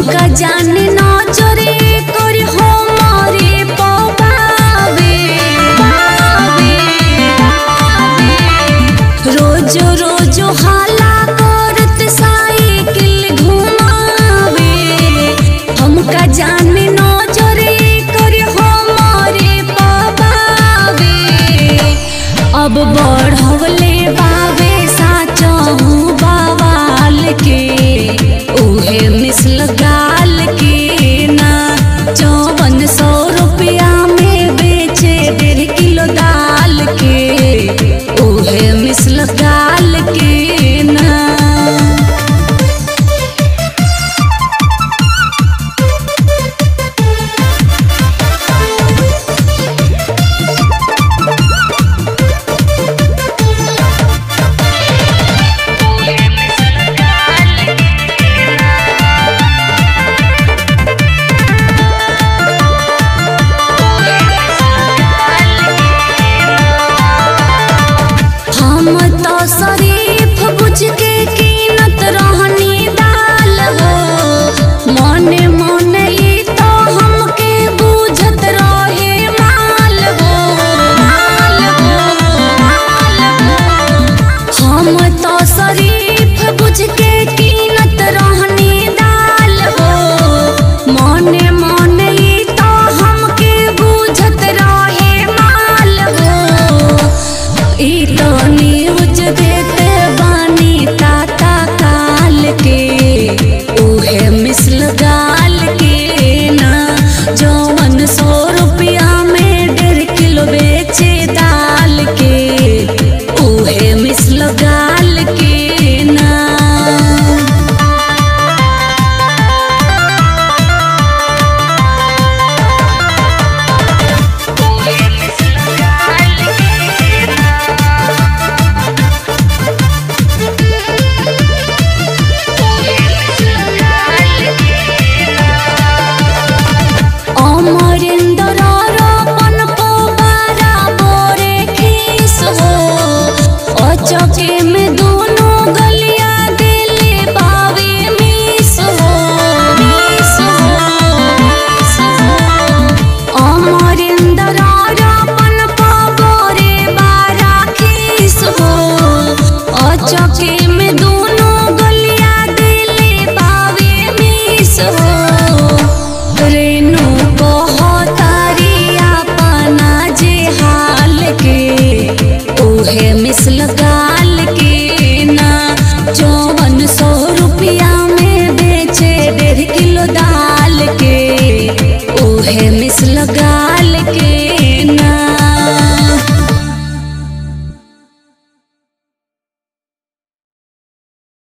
हमका जानना।